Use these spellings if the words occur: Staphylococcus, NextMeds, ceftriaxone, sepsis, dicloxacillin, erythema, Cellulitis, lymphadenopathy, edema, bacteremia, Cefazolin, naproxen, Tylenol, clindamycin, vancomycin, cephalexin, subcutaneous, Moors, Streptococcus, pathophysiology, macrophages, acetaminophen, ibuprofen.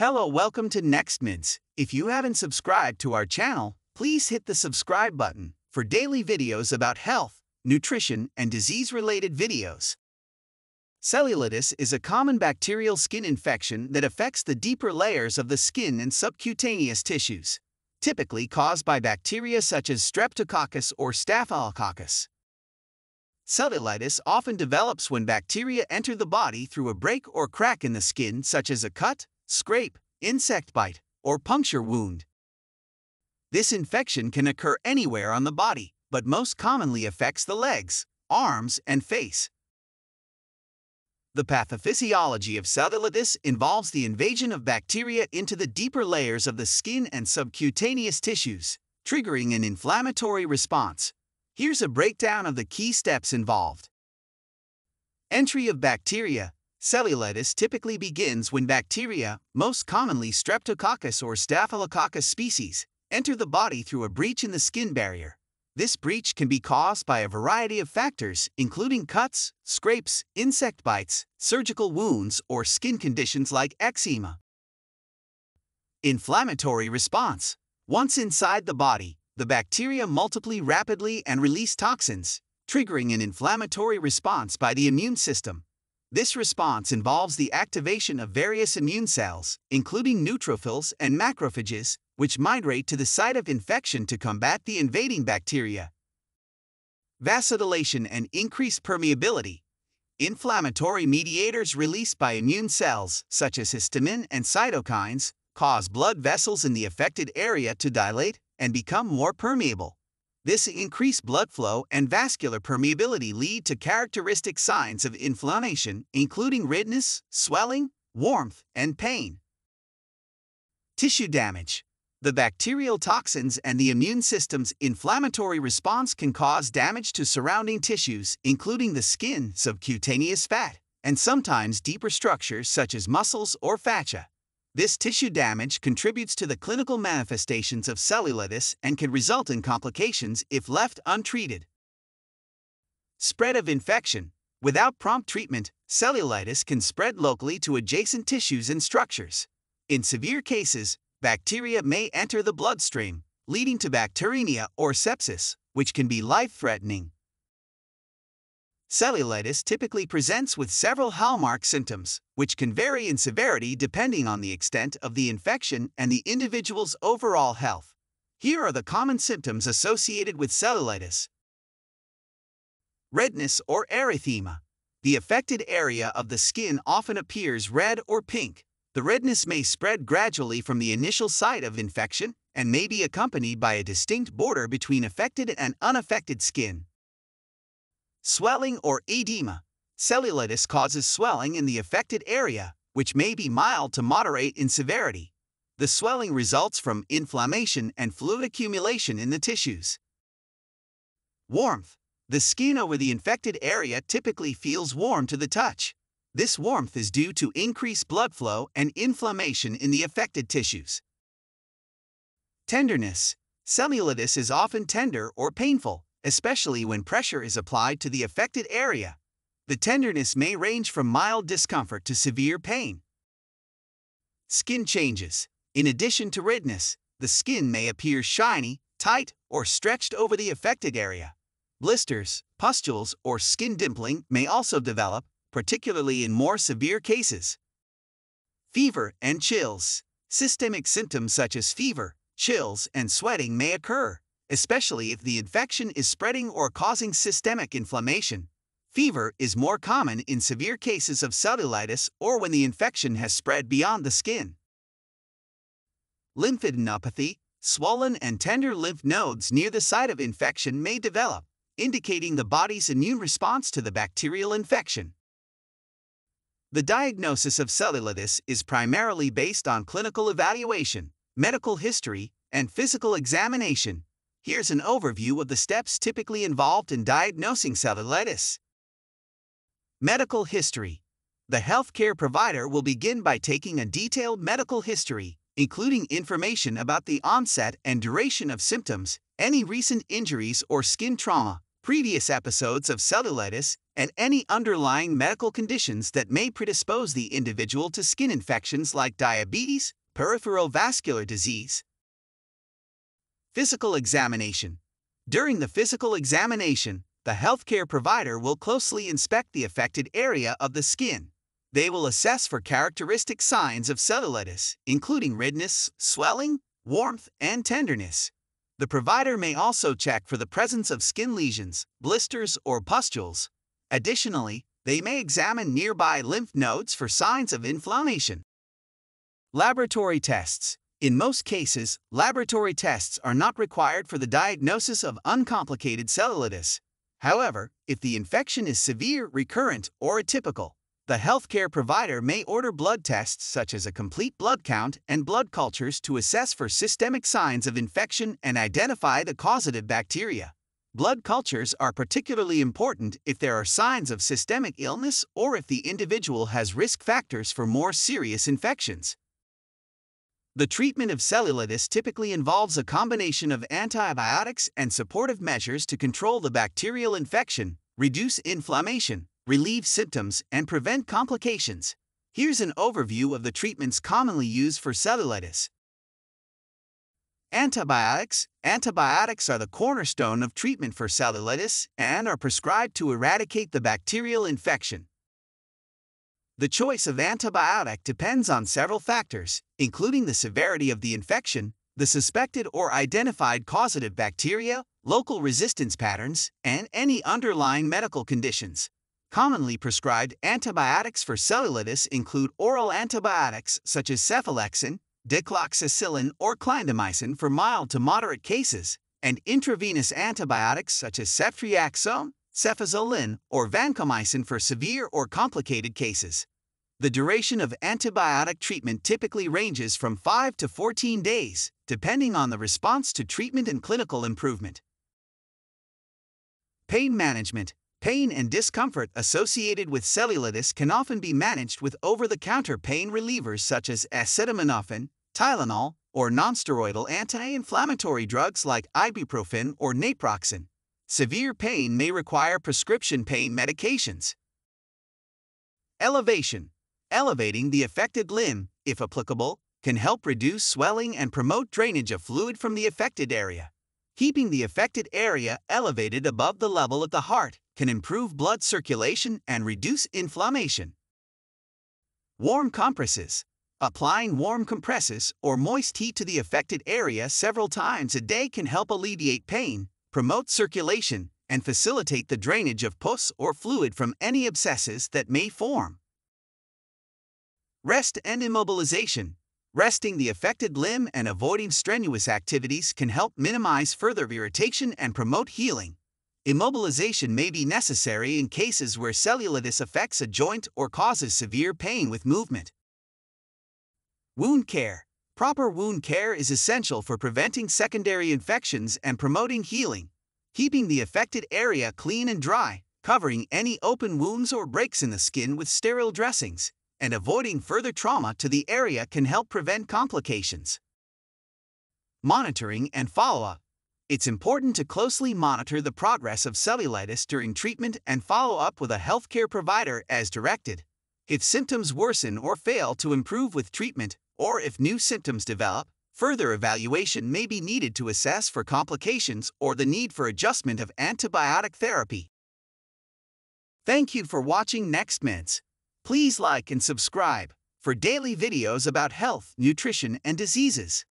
Hello, welcome to NextMeds. If you haven't subscribed to our channel, please hit the subscribe button for daily videos about health, nutrition, and disease-related videos. Cellulitis is a common bacterial skin infection that affects the deeper layers of the skin and subcutaneous tissues, typically caused by bacteria such as Streptococcus or Staphylococcus. Cellulitis often develops when bacteria enter the body through a break or crack in the skin, such as a cut, scrape, insect bite, or puncture wound. This infection can occur anywhere on the body, but most commonly affects the legs, arms, and face. The pathophysiology of cellulitis involves the invasion of bacteria into the deeper layers of the skin and subcutaneous tissues, triggering an inflammatory response. Here's a breakdown of the key steps involved. Entry of bacteria. Cellulitis typically begins when bacteria, most commonly Streptococcus or Staphylococcus species, enter the body through a breach in the skin barrier. This breach can be caused by a variety of factors, including cuts, scrapes, insect bites, surgical wounds, or skin conditions like eczema. Inflammatory response. Once inside the body, the bacteria multiply rapidly and release toxins, triggering an inflammatory response by the immune system. This response involves the activation of various immune cells, including neutrophils and macrophages, which migrate to the site of infection to combat the invading bacteria. Vasodilation and increased permeability. Inflammatory mediators released by immune cells, such as histamine and cytokines, cause blood vessels in the affected area to dilate and become more permeable. This increased blood flow and vascular permeability lead to characteristic signs of inflammation, including redness, swelling, warmth, and pain. Tissue damage. The bacterial toxins and the immune system's inflammatory response can cause damage to surrounding tissues, including the skin, subcutaneous fat, and sometimes deeper structures such as muscles or fascia. This tissue damage contributes to the clinical manifestations of cellulitis and can result in complications if left untreated. Spread of infection. Without prompt treatment, cellulitis can spread locally to adjacent tissues and structures. In severe cases, bacteria may enter the bloodstream, leading to bacteremia or sepsis, which can be life-threatening. Cellulitis typically presents with several hallmark symptoms, which can vary in severity depending on the extent of the infection and the individual's overall health. Here are the common symptoms associated with cellulitis. Redness or erythema. The affected area of the skin often appears red or pink. The redness may spread gradually from the initial site of infection and may be accompanied by a distinct border between affected and unaffected skin. Swelling or edema. Cellulitis causes swelling in the affected area, which may be mild to moderate in severity. The swelling results from inflammation and fluid accumulation in the tissues. Warmth. The skin over the infected area typically feels warm to the touch. This warmth is due to increased blood flow and inflammation in the affected tissues. Tenderness. Cellulitis is often tender or painful, especially when pressure is applied to the affected area. The tenderness may range from mild discomfort to severe pain. Skin changes. In addition to redness, the skin may appear shiny, tight, or stretched over the affected area. Blisters, pustules, or skin dimpling may also develop, particularly in more severe cases. Fever and chills. Systemic symptoms such as fever, chills, and sweating may occur, especially if the infection is spreading or causing systemic inflammation. Fever is more common in severe cases of cellulitis or when the infection has spread beyond the skin. Lymphadenopathy. Swollen and tender lymph nodes near the site of infection may develop, indicating the body's immune response to the bacterial infection. The diagnosis of cellulitis is primarily based on clinical evaluation, medical history, and physical examination. Here's an overview of the steps typically involved in diagnosing cellulitis. Medical history. The healthcare provider will begin by taking a detailed medical history, including information about the onset and duration of symptoms, any recent injuries or skin trauma, previous episodes of cellulitis, and any underlying medical conditions that may predispose the individual to skin infections like diabetes, peripheral vascular disease. Physical examination. During the physical examination, the healthcare provider will closely inspect the affected area of the skin. They will assess for characteristic signs of cellulitis, including redness, swelling, warmth, and tenderness. The provider may also check for the presence of skin lesions, blisters, or pustules. Additionally, they may examine nearby lymph nodes for signs of inflammation. Laboratory tests. In most cases, laboratory tests are not required for the diagnosis of uncomplicated cellulitis. However, if the infection is severe, recurrent, or atypical, the healthcare provider may order blood tests such as a complete blood count and blood cultures to assess for systemic signs of infection and identify the causative bacteria. Blood cultures are particularly important if there are signs of systemic illness or if the individual has risk factors for more serious infections. The treatment of cellulitis typically involves a combination of antibiotics and supportive measures to control the bacterial infection, reduce inflammation, relieve symptoms, and prevent complications. Here's an overview of the treatments commonly used for cellulitis. Antibiotics. Antibiotics are the cornerstone of treatment for cellulitis and are prescribed to eradicate the bacterial infection. The choice of antibiotic depends on several factors, including the severity of the infection, the suspected or identified causative bacteria, local resistance patterns, and any underlying medical conditions. Commonly prescribed antibiotics for cellulitis include oral antibiotics such as cephalexin, dicloxacillin, or clindamycin for mild to moderate cases, and intravenous antibiotics such as ceftriaxone, Cefazolin, or vancomycin for severe or complicated cases. The duration of antibiotic treatment typically ranges from 5 to 14 days, depending on the response to treatment and clinical improvement. Pain management. Pain and discomfort associated with cellulitis can often be managed with over-the-counter pain relievers such as acetaminophen, Tylenol, or nonsteroidal anti-inflammatory drugs like ibuprofen or naproxen. Severe pain may require prescription pain medications. Elevation. Elevating the affected limb, if applicable, can help reduce swelling and promote drainage of fluid from the affected area. Keeping the affected area elevated above the level of the heart can improve blood circulation and reduce inflammation. Warm compresses. Applying warm compresses or moist heat to the affected area several times a day can help alleviate pain, promote circulation, and facilitate the drainage of pus or fluid from any abscesses that may form. Rest and immobilization. Resting the affected limb and avoiding strenuous activities can help minimize further irritation and promote healing. Immobilization may be necessary in cases where cellulitis affects a joint or causes severe pain with movement. Wound care. Proper wound care is essential for preventing secondary infections and promoting healing. Keeping the affected area clean and dry, covering any open wounds or breaks in the skin with sterile dressings, and avoiding further trauma to the area can help prevent complications. Monitoring and follow-up. It's important to closely monitor the progress of cellulitis during treatment and follow up with a healthcare provider as directed. If symptoms worsen or fail to improve with treatment, or if new symptoms develop, further evaluation may be needed to assess for complications or the need for adjustment of antibiotic therapy. Thank you for watching NextMeds. Please like and subscribe for daily videos about health, nutrition, and diseases.